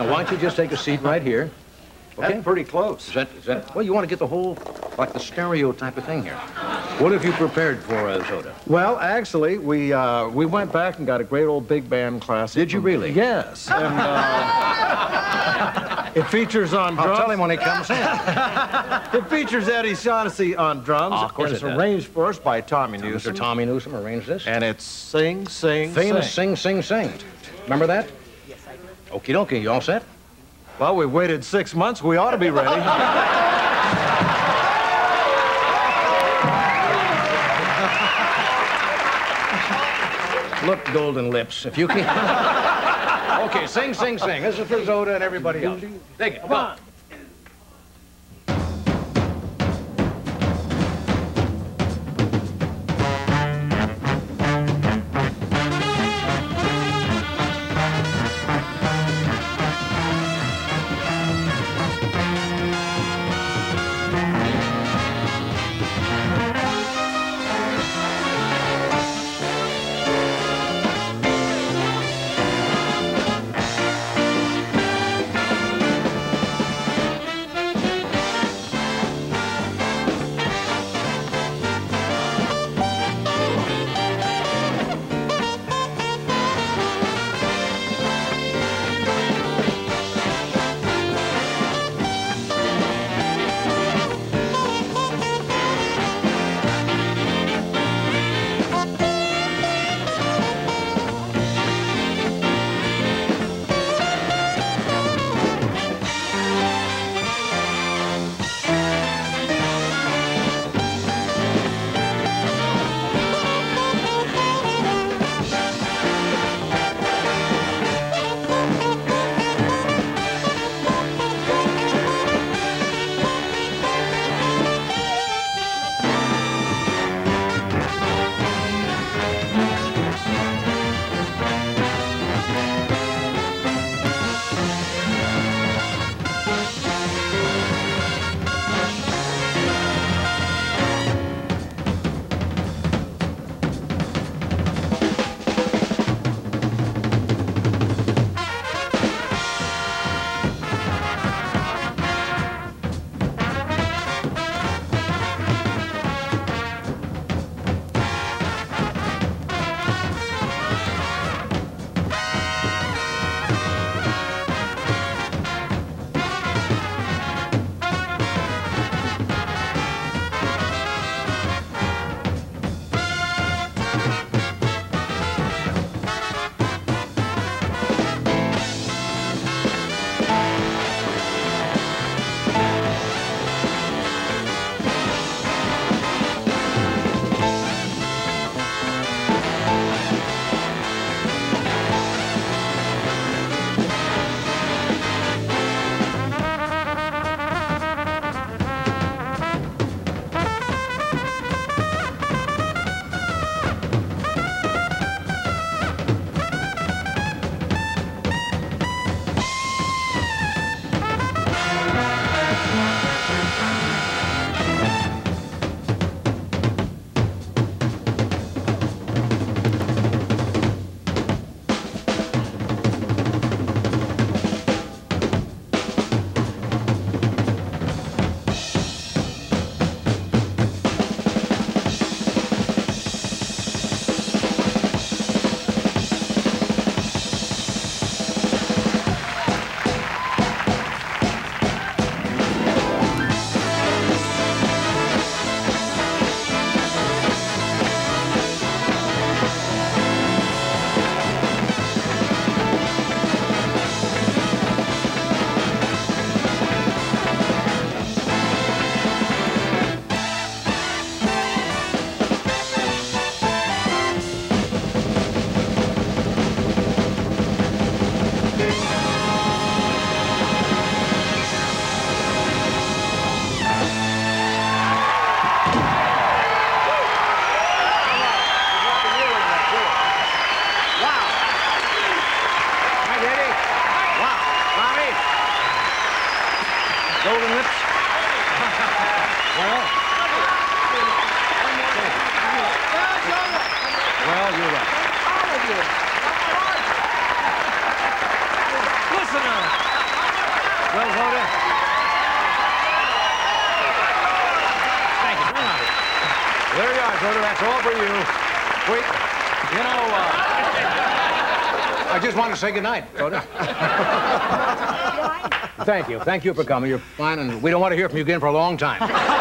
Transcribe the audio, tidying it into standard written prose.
Now, why don't you just take a seat right here? Okay? That's pretty close. Is that, well, you want to get the whole, like the stereo type of thing here. What have you prepared for, Zoda? Well, actually, we went back and got a great old big band classic. Did you really? Yes. And, it features on drums. I'll tell him when he comes in. It features Eddie Shaughnessy on drums. Oh, of course, and it's arranged for us by Tommy Newsom. Mr. Tommy Newsom arranged this. And it's Sing, Sing, Sing. Famous Sing, Sing, Sing. Remember that? Yes, I do. Okie dokie, you all set? Well, we've waited 6 months. We ought to be ready. Look, Golden Lips, if you can... Okay, sing, sing, sing. This is for Zoda and everybody else. Take it. Come on. Dakota, that's all for you. Wait, you know, I just want to say goodnight, Dakota. Thank you for coming. You're fine, and we don't want to hear from you again for a long time.